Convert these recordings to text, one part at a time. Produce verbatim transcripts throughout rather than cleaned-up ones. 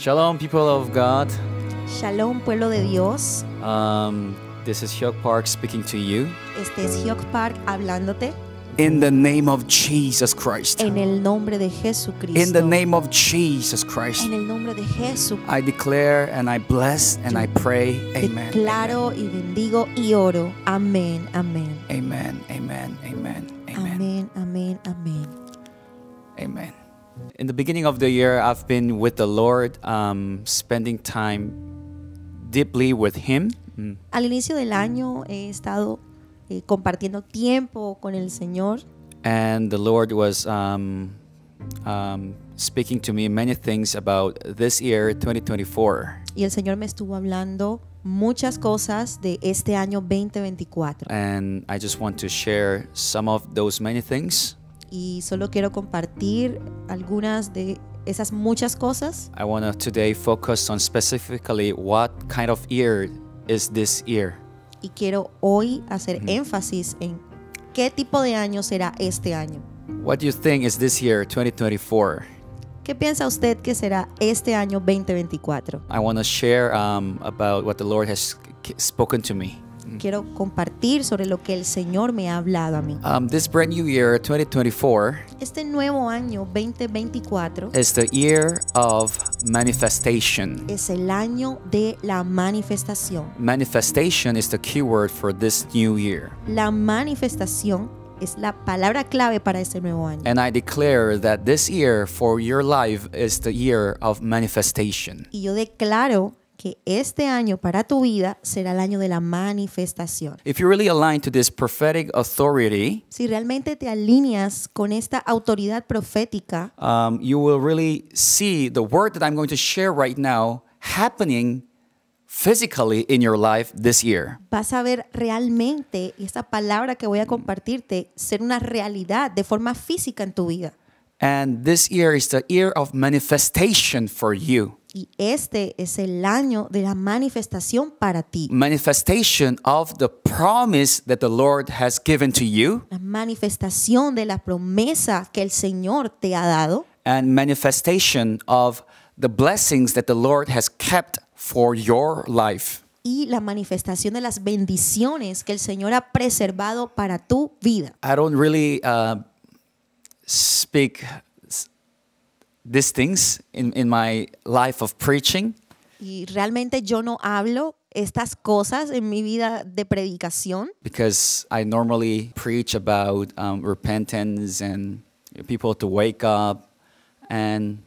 Shalom, people of God. Shalom, pueblo de Dios. Um, this is Hyeok Park speaking to you. Este es Hyeok Park hablándote. In the name of Jesus Christ. En el nombre de Jesucristo. In the name of Jesus Christ. En el nombre de Jesucristo. I declare and I bless and I pray. Amen. Declaro y bendigo y oro. Amén. Amén. Amen. Amen. Amen. Amen. Amen. Amen. Amen. In the beginning of the year, I've been with the Lord, um, spending time deeply with Him. Mm. Al inicio del año he estado Eh, compartiendo tiempo con el Señor. And the Lord was um, um, speaking to me many things about this year, twenty twenty-four. Y el Señor me estuvo hablando muchas cosas de este año veinte veinticuatro. And I just want to share some of those many things. Y solo quiero compartir algunas de esas muchas cosas. I want to today focus on specifically what kind of year is this year. Y quiero hoy hacer mm-hmm. énfasis en qué tipo de año será este año. What do you think is this year, twenty twenty-four? ¿Qué piensa usted que será este año veinte veinticuatro? I want to share um, about what the Lord has spoken to me. Quiero compartir sobre lo que el Señor me ha hablado a mí. Um, this brand new year, twenty twenty-four. Este nuevo año veinte veinticuatro. Is the year of manifestation. Es el año de la manifestación. Manifestation is the key word for this new year. La manifestación es la palabra clave para este nuevo año. And I declare that this year for your life is the year of manifestation. Y yo declaro que este año para tu vida será el año de la manifestación. If you really align to this prophetic authority, si realmente te alineas con esta autoridad profética, um, you will really see the word that I'm going to share right now happening physically in your life this year. Vas a ver realmente esta palabra que voy a compartirte ser una realidad de forma física en tu vida. And this year is the year of manifestation for you. Y este es el año de la manifestación para ti. Manifestation of the promise that the Lord has given to you. La manifestación de la promesa que el Señor te ha dado. And manifestation of the blessings that the Lord has kept for your life. Y la manifestación de las bendiciones que el Señor ha preservado para tu vida. I don't really uh, speak these things in, in my life of preaching. Y realmente yo no hablo estas cosas en mi vida de predicación. Because I normally preach about um, repentance and people to wake up, and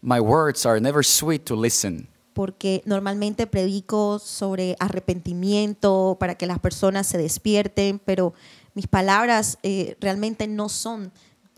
my words are never sweet to listen. Porque normalmente predico sobre arrepentimiento para que las personas se despierten, pero mis palabras eh, realmente no son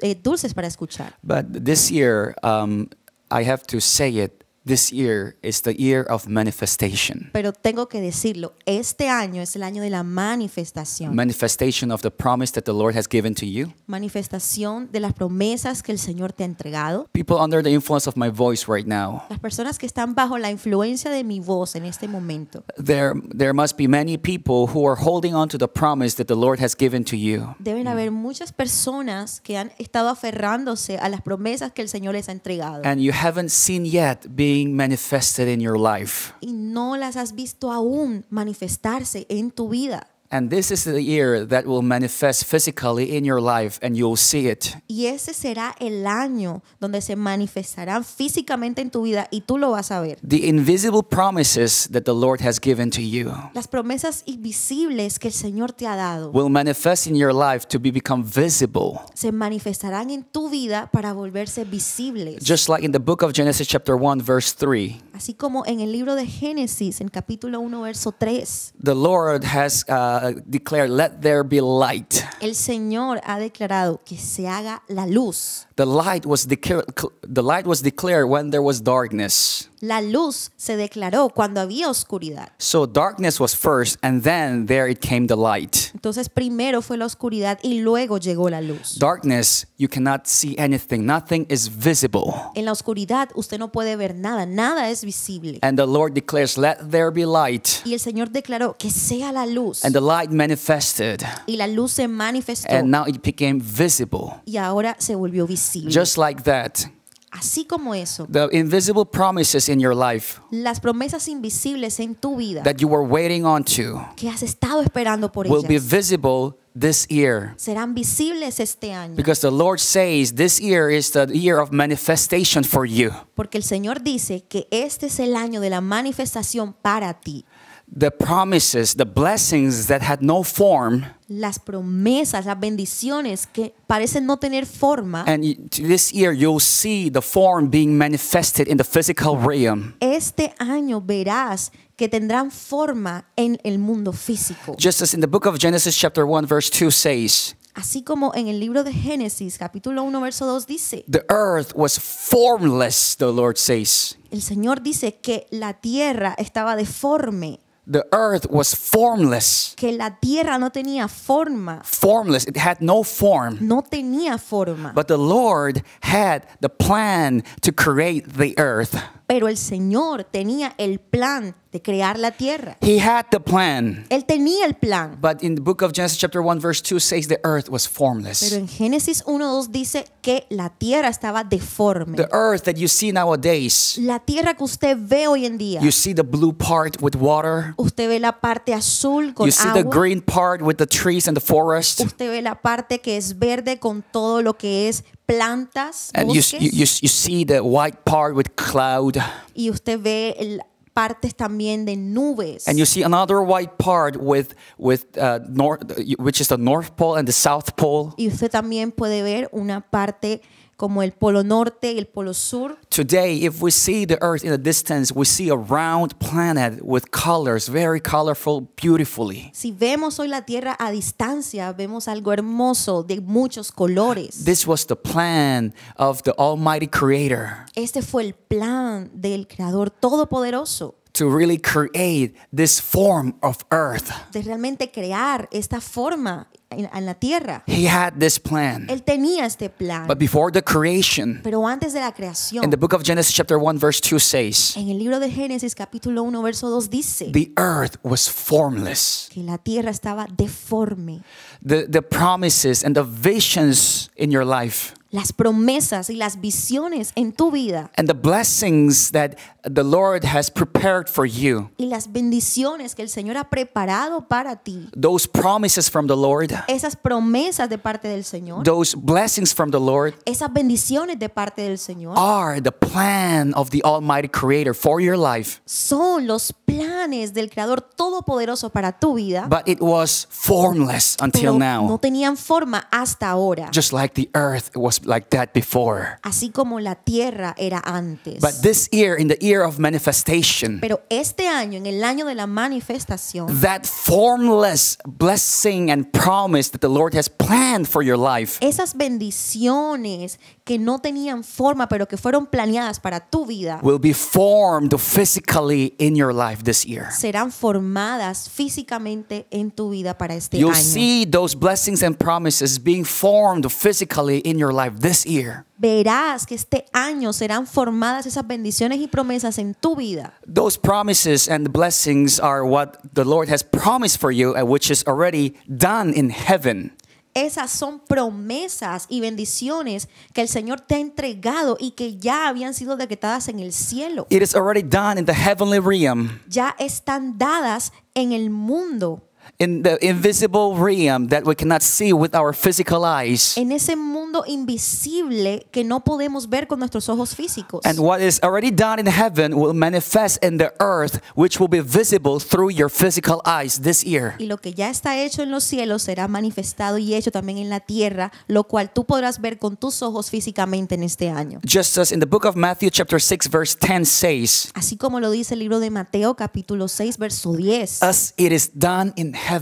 Eh, dulces para escuchar. But this year, um, I have to say it, this year is the year of manifestation. Pero tengo que decirlo, este año es el año de la manifestación. Manifestation of the promise that the Lord has given to you. Manifestación de las promesas que el Señor te ha entregado. People under the influence of my voice right now. Las personas que están bajo la influencia de mi voz en este momento. There, there must be many people who are holding on to the promise that the Lord has given to you. Deben haber muchas personas que han estado aferrándose a las promesas que el Señor les ha entregado. And you haven't seen yet being manifested in your life. Y no las has visto aún manifestarse en tu vida. And this is the year that will manifest physically in your life, and you'll see it. Y ese será el año donde se manifestarán físicamente en tu vida y tú lo vas a ver. The invisible promises that the Lord has given to you. Las promesas invisibles que el Señor te ha dado. Will manifest in your life to be become visible. Se manifestarán en tu vida para volverse visibles. Just like in the book of Genesis chapter one verse three. Así como en el libro de Génesis en capítulo uno verso tres. The Lord has uh, Uh, declare, let there be light. El Señor ha declarado que se haga la luz. The light was declared. The light was declared when there was darkness. La luz se declaró cuando había oscuridad. So darkness was first, and then there it came the light. Entonces primero fue la oscuridad y luego llegó la luz. Darkness, you cannot see anything. Nothing is visible. En la oscuridad usted no puede ver nada. Nada es visible. And the Lord declares, let there be light. Y el Señor declaró que sea la luz. And the light manifested. Y la luz se manifestó. And now it became visible. Y ahora se volvió visible. Just like that. Así como eso. The invisible promises in your life. Las promesas invisibles en tu vida. That you were waiting on to. Que has estado esperando por ellas. Will be visible this year. Serán visibles este año. Because the Lord says this year is the year of manifestation for you. Porque el Señor dice que este es el año de la manifestación para ti. The promises, the blessings that had no form. Las promesas, las bendiciones que parecen no tener forma. And this year you'll see the form being manifested in the physical realm. Este año verás que tendrán forma en el mundo físico. Just as in the book of Genesis chapter one verse two says. Así como en el libro de Génesis capítulo uno verso dos dice. The earth was formless, the Lord says. El Señor dice que la tierra estaba deforme. The earth was formless. Que la tierra no tenía forma. Formless, it had no form. No tenía forma. But the Lord had the plan to create the earth. Pero el Señor tenía el plan de crear la tierra. He had the plan. Él tenía el plan. But in the book of Genesis chapter one verse two says the earth was formless. Pero en Génesis uno dos dice que la tierra estaba deforme. The earth that you see nowadays. La tierra que usted ve hoy en día. You see the blue part with water. Usted ve la parte azul con agua. You see the green part with the trees and the forest. Usted ve la parte que es verde con todo lo que es plantas, and bosques. You, you, you see the white part with cloud. Y usted ve el partes también de nubes. And you see another white part with with uh, north, which is the north pole and the south pole. Y usted también puede ver una parte como el polo norte y el polo sur. Today, if we see the earth in the distance, we see a round planet with colors, very colorful, beautifully. Si vemos hoy la tierra a distancia, vemos algo hermoso de muchos colores. This was the plan of the Almighty Creator. Este fue el plan del Creador Todopoderoso. To really create this form of earth. De realmente crear esta forma en la tierra. He had this plan. Él tenía este plan. But before the creation. Pero antes de la creación. In the book of Genesis chapter one verse two says. En el libro de Génesis capítulo uno verso dos dice. The earth was formless. Que la tierra estaba deforme. The the promises and the visions in your life. Las promesas y las visiones en tu vida. And the blessings that the Lord has prepared for you. Y las bendiciones que el Señor ha preparado para ti. Those promises from the Lord. Esas promesas de parte del Señor. Those blessings from the Lord. Esas bendiciones de parte del Señor. Are the plan of the Almighty Creator for your life. Son los planes del Creador Todopoderoso para tu vida. But it was formless until Pero now. No tenían forma hasta ahora. Just like the earth, it was like that before. Así como la tierra era antes. But this year, in the year of manifestation, pero este año, en el año de la manifestación, that formless blessing and promise that the Lord has planned for your life, esas bendiciones que no tenían forma pero que fueron planeadas para tu vida, will be formed physically in your life this year. Serán formadas físicamente en tu vida para este You'll año. You'll see those blessings and promises being formed physically in your life this year. Verás que este año serán formadas esas bendiciones y promesas en tu vida. Those promises and the blessings are what the Lord has promised for you, and which is already done in heaven. Esas son promesas y bendiciones que el Señor te ha entregado y que ya habían sido decretadas en el cielo. It is already done in the heavenly realm. Ya están dadas en el mundo. In the invisible realm that we cannot see with our physical eyes. En ese mundo invisible que no podemos ver con nuestros ojos físicos. And what is already done in heaven will manifest in the earth, which will be visible through your physical eyes this year. Y lo que ya está hecho en los cielos será manifestado y hecho también en la tierra, lo cual tú podrás ver con tus ojos físicamente en este año. Just as in the book of Matthew chapter six verse ten says. Así como lo dice el libro de Mateo capítulo seis verso diez. As it is done in heaven.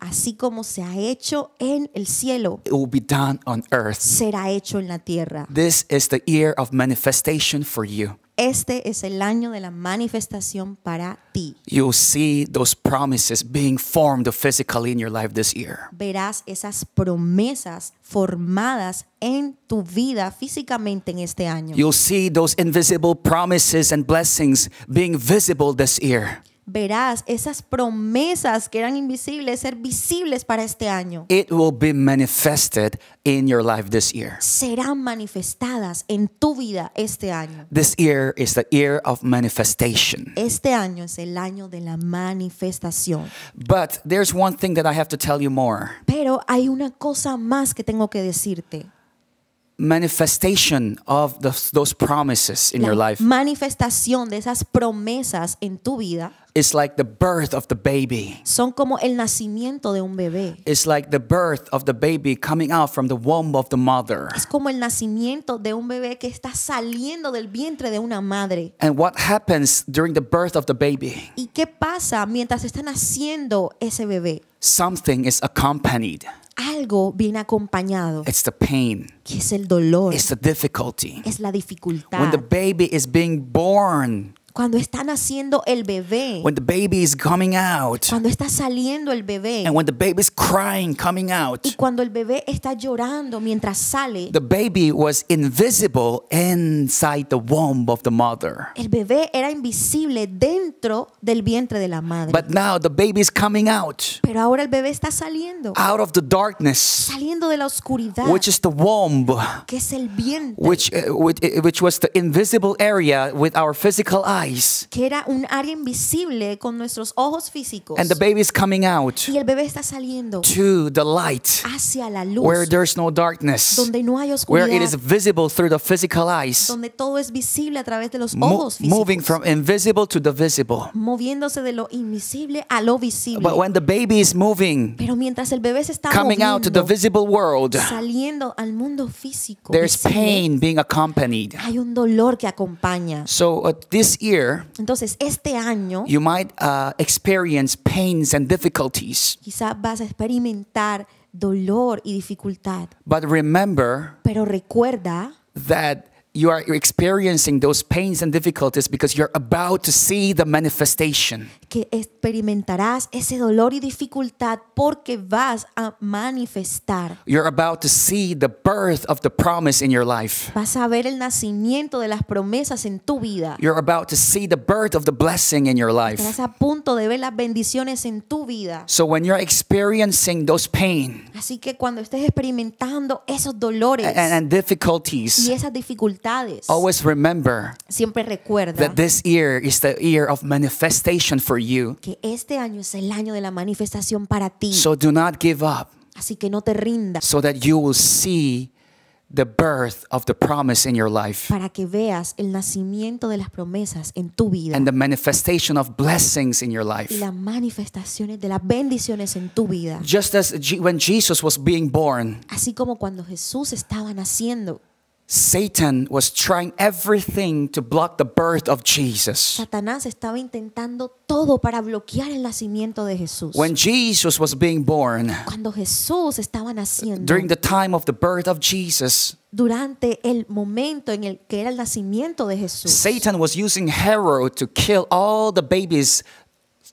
Así como se ha hecho en el cielo. It will be done on earth. Será hecho en la tierra. This is the year of manifestation for you. Este es el año de la manifestación para ti. You'll see those promises being formed physically in your life this year. Verás esas promesas formadas en tu vida físicamente en este año. You'll see those invisible promises and blessings being visible this year. verás esas promesas que eran invisibles ser visibles para este año. It will be manifested in your life this year. Serán manifestadas en tu vida este año. This year is the year of manifestation. Este año es el año de la manifestación. But there's one thing that I have to tell you more. Pero hay una cosa más que tengo que decirte. Manifestation of the, those promises in your life. Manifestación de esas promesas en tu vida. It's like the birth of the baby. Son como el nacimiento de un bebé. It's like the birth of the baby coming out from the womb of the mother. Es como el nacimiento de un bebé que está saliendo del vientre de una madre. And what happens during the birth of the baby? ¿Y qué pasa mientras está naciendo ese bebé? Something is accompanied. Algo viene acompañado. It's the pain. Que es el dolor. It's the difficulty. Es la dificultad. When the baby is being born. Cuando está naciendo el bebé. When the baby is coming out. Cuando está saliendo el bebé. And when the baby is crying coming out. Y cuando el bebé está llorando mientras sale. The baby was invisible inside the womb of the mother. El bebé era invisible dentro del vientre de la madre. But now the baby is coming out. Pero ahora el bebé está saliendo. Out of the darkness. Saliendo de la oscuridad. Which is the womb. Que es el vientre. Which uh, which, uh, which was the invisible area with our physical eyes. Que era un área invisible con nuestros ojos físicos. And the baby is coming out. Y el bebé está saliendo. To the light. Hacia la luz. Where there's no darkness. Donde no hay oscuridad. Where it is visible through the physical eyes. Donde todo es visible a través de los ojos físicos. Moving from invisible to the visible. Moviéndose de lo invisible a lo visible. But when the baby is moving. Pero mientras el bebé se está coming moviendo, out to the visible world. Saliendo al mundo físico. There's visible. Pain being accompanied. Hay un dolor que acompaña. So uh, this year entonces este año you might uh, experience pains and difficulties. Quizá vas a experimentar dolor y dificultad. But remember, pero recuerda, that you are experiencing those pains and difficulties because you're about to see the manifestation. Que experimentarás ese dolor y dificultad porque vas a manifestar. You're about to see the birth of the promise in your life. Vas a ver el nacimiento de las promesas en tu vida. You're about to see the birth of the blessing in your life. Estás a punto de ver las bendiciones en tu vida. So when you're experiencing those pain. Así que cuando estés experimentando esos dolores and, and difficulties. Y esas dificultades. Always remember Siempre recuerda that this year is the year of manifestation for you. Que este año es el año de la manifestación para ti. So do not give up. Así que no te rindas. So that you will see the birth of the promise in your life. Para que veas el nacimiento de las promesas en tu vida. And the manifestation of blessings in your life. Y las manifestaciones de las bendiciones en tu vida. Just as when Jesus was being born. Así como cuando Jesús estaba naciendo. Satan was trying everything to block the birth of Jesus. Satanás estaba intentando todo para bloquear el nacimiento de Jesús. When Jesus was being born, cuando Jesús estaba naciendo, during the time of the birth of Jesus, durante el momento en el que era el nacimiento de Jesús, Satan was using Herod to kill all the babies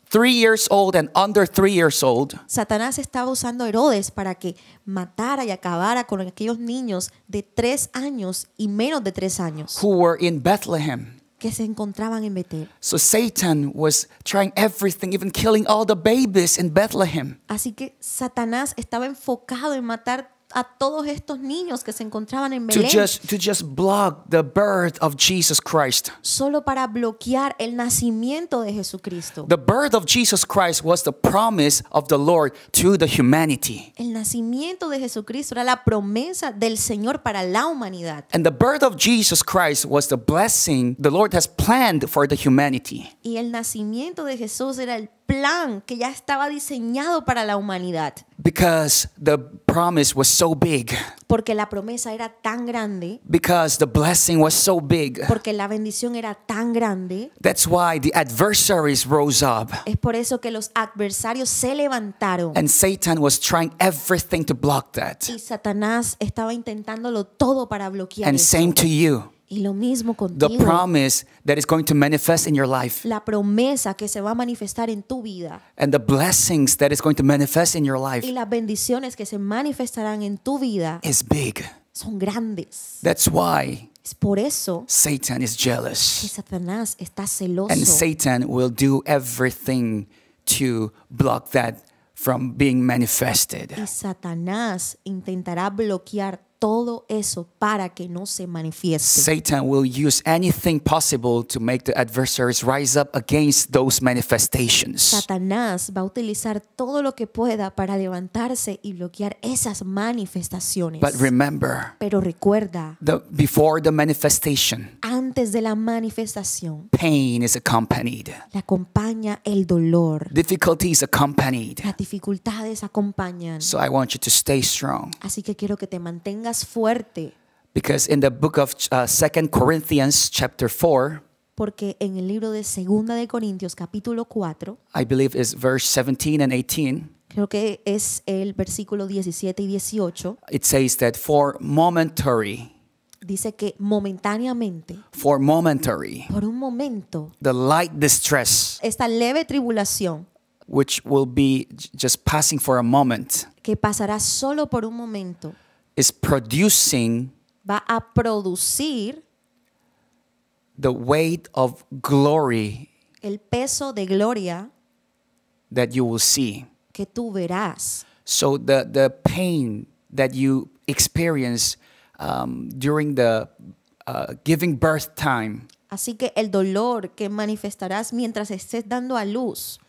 three years old and under three years old. Satanás estaba usando a Herodes para que matara y acabara con aquellos niños de tres años y menos de tres años. Who were in Bethlehem. Que se encontraban en Betel. So Satan was trying everything, even killing all the babies in Bethlehem. Así que Satanás estaba enfocado en matar a todos estos niños que se encontraban en Belén. To just, to just block the birth of Jesus Christ. Solo para bloquear el nacimiento de Jesucristo. The birth of Jesus Christ was the promise of the Lord to the humanity. El nacimiento de Jesucristo era la promesa del Señor para la humanidad. And the birth of Jesus Christ was the blessing the Lord has planned for the humanity. Y el nacimiento de Jesús era el plan que ya estaba diseñado para la humanidad. Because the promise was so big. Porque la promesa era tan grande. Because the blessing was so big. Porque la bendición era tan grande. That's why the adversaries rose up. Es por eso que los adversarios se levantaron. And Satan was trying everything to block that. Y Satanás estaba intentándolo todo para bloquear. And same to you. Y lo mismo contigo. The promise that is going to manifest in your life. La promesa que se va a manifestar en tu vida. And the blessings that is going to manifest in your life. Y las bendiciones que se manifestarán en tu vida. Is big. Son grandes. That's why Es por eso Satan is jealous. Que Satanás está celoso. And Satan will do everything to block that from being manifested. Y Satanás intentará bloquear todo eso para que no se manifieste. Satan will use anything possible to make the adversaries rise up against those manifestations. Satanás va a utilizar todo lo que pueda para levantarse y bloquear esas manifestaciones. But remember, pero recuerda, the, before the manifestation, antes de la manifestación, pain is accompanied. Le acompaña el dolor. Difficulty is accompanied. Las dificultades acompañan. So I want you to stay strong. Así que quiero que te mantengas fuerte. Because in the book of uh, Second Corinthians chapter four, porque en el libro de Segunda de Corintios capítulo cuatro, I believe is verse seventeen and eighteen. Creo que es el versículo diecisiete y dieciocho. It says that for momentary, dice que momentáneamente, for momentary, por un momento, the light distress, esta leve tribulación, which will be just passing for a moment, que pasará solo por un momento, is producing, va a producir, the weight of glory, el peso de gloria, that you will see, que tú verás. So the the pain that you experience um, during the uh, giving birth time, así que el dolor que manifestarás mientras estés dando a luz,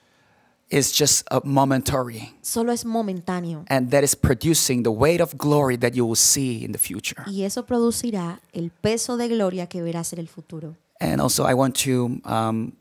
is just a momentary. Solo es momentáneo. And that is producing the weight of glory that you will see in the future. Y eso producirá el peso de gloria que verás en el futuro. And also I want to um,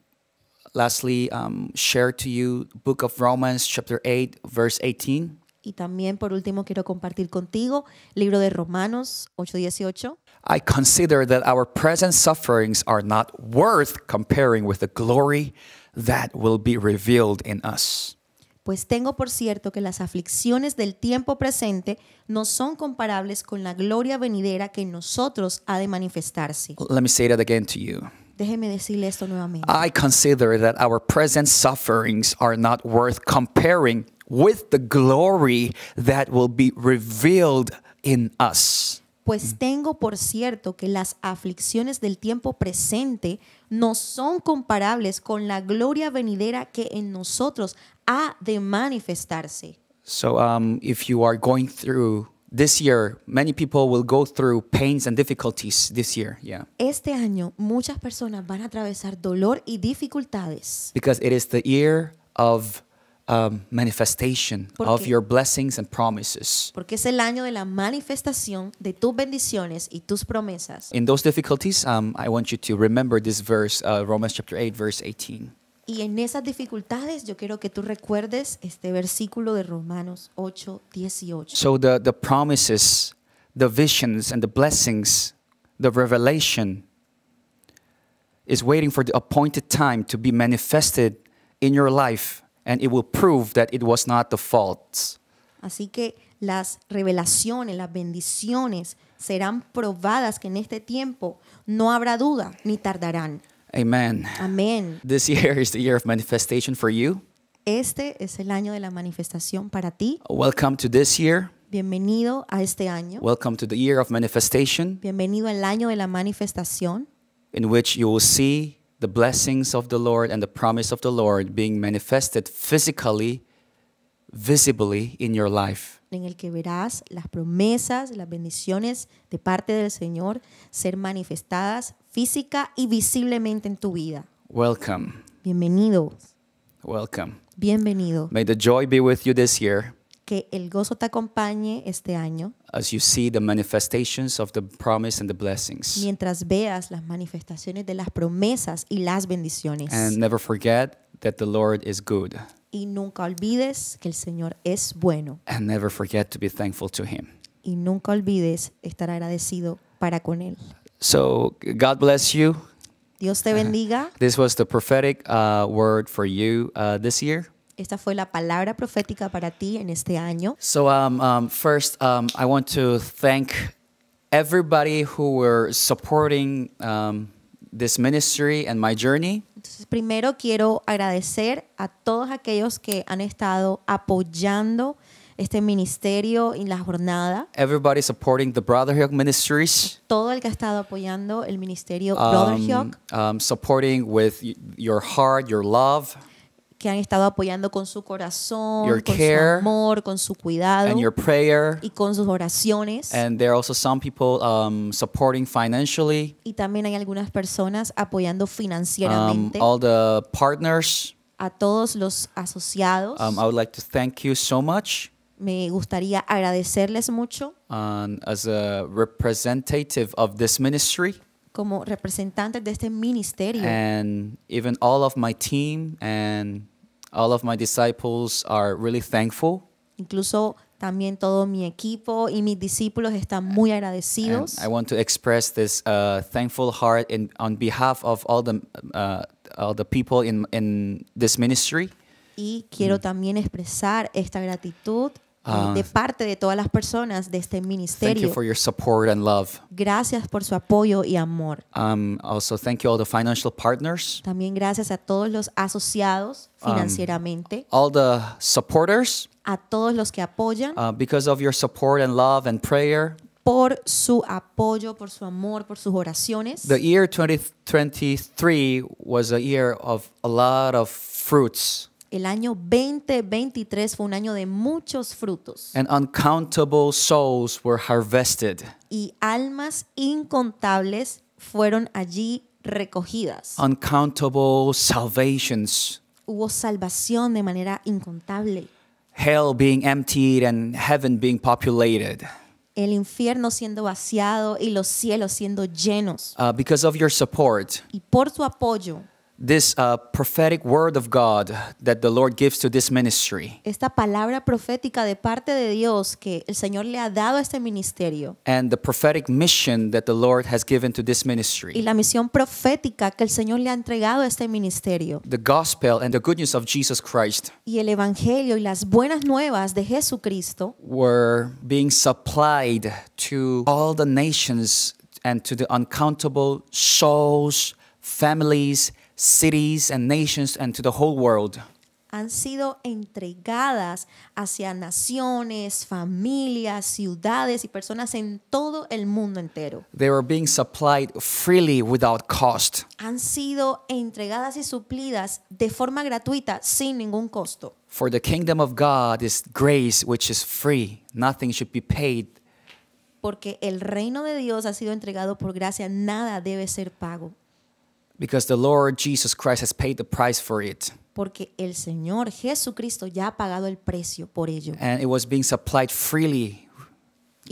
lastly um, share to you book of Romans chapter eight verse eighteen. Y también por último quiero compartir contigo libro de Romanos ocho dieciocho. I consider that our present sufferings are not worth comparing with the glory that will be revealed in us. Pues tengo por cierto que las aflicciones del tiempo presente no son comparables con la gloria venidera que en nosotros ha de manifestarse. Let me say that again to you. Déjeme decirle esto nuevamente. I consider that our present sufferings are not worth comparing with the glory that will be revealed in us. Pues tengo por cierto que las aflicciones del tiempo presente no son comparables con la gloria venidera que en nosotros ha de manifestarse. So um, if you are going through this year, many people will go through pains and difficulties this year. Yeah. Este año muchas personas van a atravesar dolor y dificultades. Because it is the year of Um, manifestation of your blessings and promises. Porque es el año de la manifestación de tus bendiciones y tus promesas. In those difficulties, um, I want you to remember this verse, uh, Romans chapter eight, verse eighteen. Y en esas dificultades, yo quiero que tú recuerdes este versículo de Romanos ocho dieciocho. So the the promises, the visions, and the blessings, the revelation is waiting for the appointed time to be manifested in your life. And it will prove that it was not the fault. Así que las revelaciones, las bendiciones serán probadas que en este tiempo no habrá duda ni tardarán. Amen. Amen. This year is the year of manifestation for you. Este es el año de la manifestación para ti. Welcome to this year. Bienvenido a este año. Welcome to the year of manifestation. Bienvenido al año de la manifestación. In which you will see the blessings of the Lord and the promise of the Lord being manifested physically, visibly in your life. En el que verás las promesas, las bendiciones de parte del Señor ser manifestadas física y visiblemente en tu vida. Welcome. Bienvenido. Welcome. Bienvenido. May the joy be with you this year. Que el gozo te acompañe este año. As you see the manifestations of the promise and the blessings. Mientras veas las manifestaciones de las promesas y las bendiciones. And never forget that the Lord is good. Y nunca olvides que el Señor es bueno. And never forget to be thankful to him. Y nunca olvides estar agradecido para con él. So God bless you. Dios te bendiga. Uh, this was the prophetic uh, word for you uh, this year. Esta fue la palabra profética para ti en este año. So um, um, first um, I want to thank everybody who were supporting um, this ministry and my journey. Entonces, primero quiero agradecer a todos aquellos que han estado apoyando este ministerio y la jornada. Everybody supporting the Brother Hyeok ministries. Todo el que ha estado apoyando el ministerio Brother Hyeok. Um, um, supporting with your heart, your love. Que han estado apoyando con su corazón, your con care, su amor, con su cuidado, and your prayer, y con sus oraciones. And there are also some people um, supporting financially. Y también hay algunas personas apoyando financieramente. Um, all the partners. A todos los asociados. Um, I would like to thank you so much. Me gustaría agradecerles mucho. Um, as a representative of this ministry. Como representantes de este ministerio. And even all of my team and all of my disciples are really thankful. Incluso también todo mi equipo y mis discípulos están muy agradecidos. And I want to express this uh, thankful heart in, on behalf of all the uh, all the people in in this ministry. Y quiero mm. también expresar esta gratitud de parte de todas las personas de este ministerio. Thank you for your support and love. Gracias por su apoyo y amor. Um, also thank you all the financial partners. También gracias a todos los asociados financieramente. Um, all the supporters. A todos los que apoyan. Uh, because of your support and love and prayer. Por su apoyo, por su amor, por sus oraciones. The year twenty twenty-three was a year of a lot of fruits. El año veinte veintitrés fue un año de muchos frutos. And uncountable souls were harvested. Y almas incontables fueron allí recogidas. Uncountable salvations. Hubo salvación de manera incontable. Hell being emptied and heaven being populated. El infierno siendo vaciado y los cielos siendo llenos. Uh, because of your support. Y por tu apoyo. This uh, prophetic word of God that the Lord gives to this ministry. Esta palabra profética de parte de Dios que el Señor le ha dado a este ministerio. And the prophetic mission that the Lord has given to this ministry. Y la misión profética que el Señor le ha entregado a este ministerio. The gospel and the good news of Jesus Christ. Y el evangelio y las buenas nuevas de Jesucristo. Were being supplied to all the nations and to the uncountable souls, families, cities and nations and to the whole world. Han sido entregadas hacia naciones, familias, ciudades y personas en todo el mundo entero. They were being supplied freely without cost. Han sido entregadas y suplidas de forma gratuita sin ningún costo. For the kingdom of God is grace which is free. Nothing should be paid. Porque el reino de Dios ha sido entregado por gracia, nada debe ser pago. Because the Lord Jesus Christ has paid the price for it. Porque el Señor Jesucristo ya ha pagado el precio por ello. And it was being supplied freely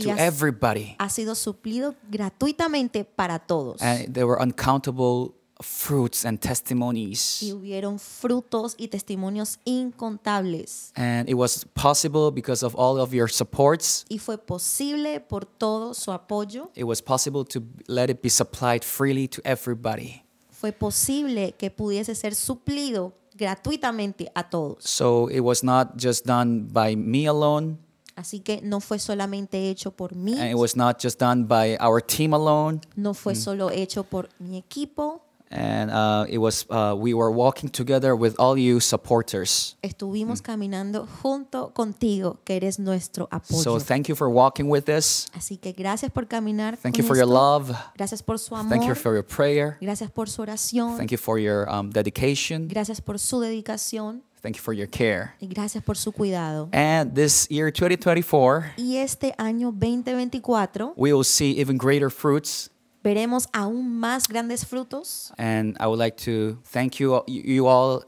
to everybody. Ha sido suplido gratuitamente para todos. And there were uncountable fruits and testimonies. Y hubieron frutos y testimonios incontables. And it was possible because of all of your supports. Y fue posible por todo su apoyo. It was possible to let it be supplied freely to everybody. Fue posible que pudiese ser suplido gratuitamente a todos. So it was not just done by me alone. Así que no fue solamente hecho por mí. And it was not just done by our team alone. No fue mm. solo hecho por mi equipo. And uh, it was uh, we were walking together with all you supporters. Estuvimos mm. caminando junto contigo, que eres nuestro apoyo. So thank you for walking with us. Así que gracias por caminar. Thank con you for esto. Your love. Gracias por su amor. Thank you for your prayer. Gracias por su oración. Thank you for your um, dedication. Gracias por su dedicación. Thank you for your care. Y gracias por su cuidado. And this year twenty twenty-four. Y este año veinte veinticuatro. We will see even greater fruits. Veremos aún más grandes frutos. And I would like to thank you you all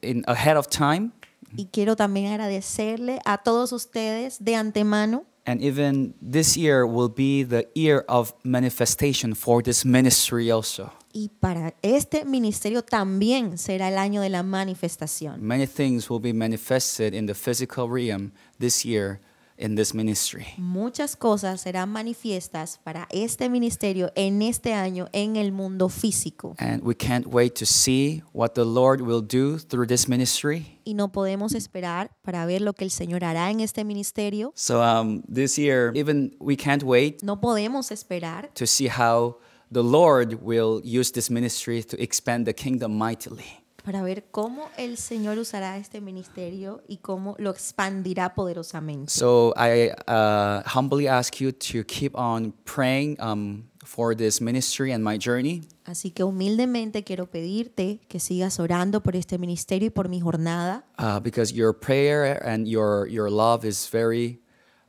in ahead of time. Y quiero también agradecerle a todos ustedes de antemano. And even this year will be the year of manifestation for this ministry also. Y para este ministerio también será el año de la manifestación. Many things will be manifested in the physical realm this year. In this ministry. Muchas cosas serán manifiestas para este ministerio en este año en el mundo físico. And we can't wait to see what the Lord will do through this ministry. Y no podemos esperar para ver lo que el Señor hará en este ministerio. So um, this year, even we can't wait. No podemos esperar to see how the Lord will use this ministry to expand the kingdom mightily. para ver cómo el Señor usará este ministerio y cómo lo expandirá poderosamente. So I uh, humbly ask you to keep on praying um, for this ministry and my journey. Así que humildemente quiero pedirte que sigas orando por este ministerio y por mi jornada. Uh, because your prayer and your your love is very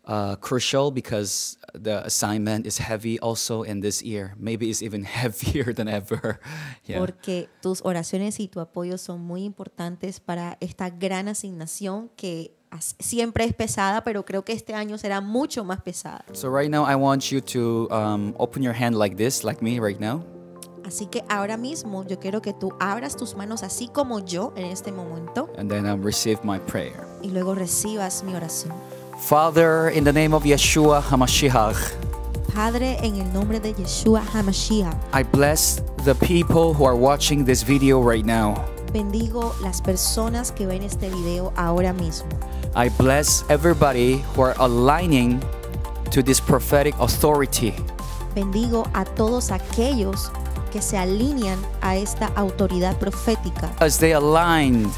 uh, crucial, because the assignment is heavy also in this year. Maybe it's even heavier than ever. Yeah. Porque tus oraciones y tu apoyo son muy importantes para esta gran asignación que siempre es pesada, pero creo que este año será mucho más pesada. So right now I want you to um, open your hand like this, like me right now. Así que ahora mismo yo quiero que tú abras tus manos así como yo en este momento. And then I'll receive my prayer. Y luego recibas mi oración. Father, in the name of Yeshua Hamashiach, Padre, en el nombre de Yeshua Hamashiach, I bless the people who are watching this video right now. Bendigo las personas que ven este video ahora mismo. I bless everybody who are aligning to this prophetic authority. Bendigo a todos aquellos que se alinean a esta autoridad profética. As they aligned,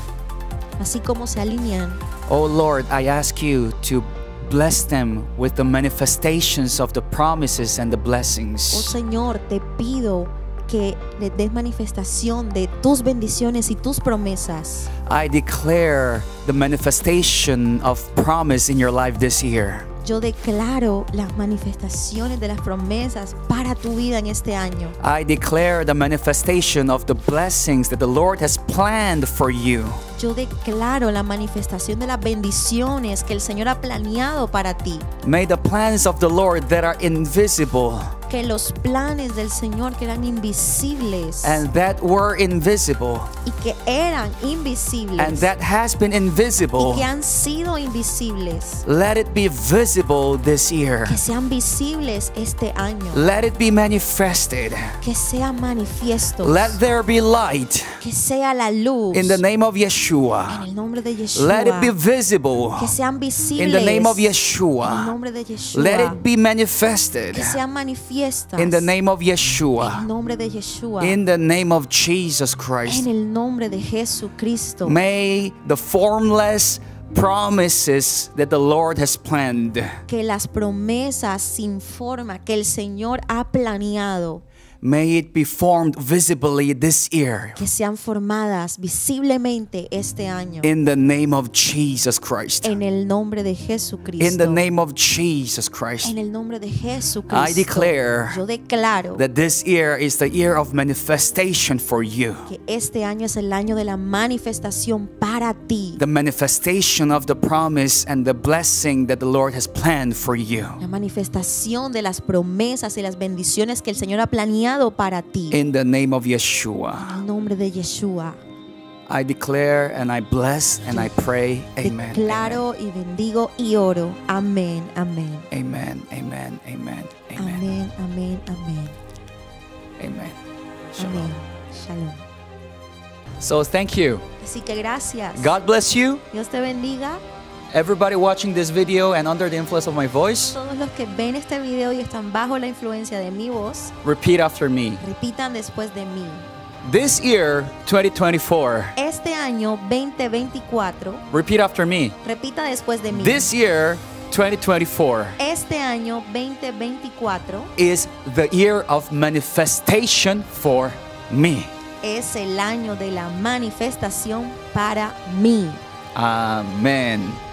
así como se alinean. Oh Lord, I ask you to bless them with the manifestations of the promises and the blessings. Oh Señor, te pido que le des manifestación de tus bendiciones y tus promesas. I declare the manifestation of promise in your life this year. Yo declaro las manifestaciones de las promesas para tu vida en este año. I declare the manifestation of the blessings that the Lord has planned for you. Yo declaro la manifestación de las bendiciones que el Señor ha planeado para ti. May the plans of the Lord that are invisible. Que los planes del Señor que eran invisibles. And that were invisible. Y que eran invisibles. And that has been invisible. Y que han sido invisibles. Let it be visible this year. Que sean visibles este año. Let it be manifested. Que sea manifiesto. Let there be light. Que sea la luz. In the name of Yeshua. En el nombre de Yeshua. Let it be visible. Que sean visibles. In the name of Yeshua. En el nombre de Yeshua. Let it be manifested. Que sea manifiesto. In the name of Yeshua. En nombre de Yeshua. In the name of Jesus Christ. En el nombre de Jesucristo. May the formless promises that the Lord has planned. Que las promesas sin forma que el Señor ha planeado. May it be formed visibly this year. Que sean formadas visiblemente este año. In the name of Jesus Christ. En el nombre de Jesucristo. In the name of Jesus Christ. En el nombre de Jesucristo. I declare. Yo declaro. That this year is the year of manifestation for you. Que este año es el año de la manifestación para ti. The manifestation of the promise and the blessing that the Lord has planned for you. La manifestación de las promesas y las bendiciones que el Señor ha planeado para ti. In the name of Yeshua. En el nombre de Yeshua. I declare and I bless and I pray. Amen. Declaro y bendigo y oro. Amén. Amén. Amén. Amén. Amén. Amén. Amén. Amén. Amén. Shalom. Shalom. So thank you. Así que gracias. God bless you. Dios te bendiga. Everybody watching this video and under the influence of my voice. Todos los que ven este video y están bajo la influencia de mi voz. Repeat after me. Repitan después de mí. This year, twenty twenty-four. Este año veinte veinticuatro. Repeat after me. Repita después de mí. This year, twenty twenty-four. Este año veinte veinticuatro is the year of manifestation for me. Es el año de la manifestación para mí. Amén.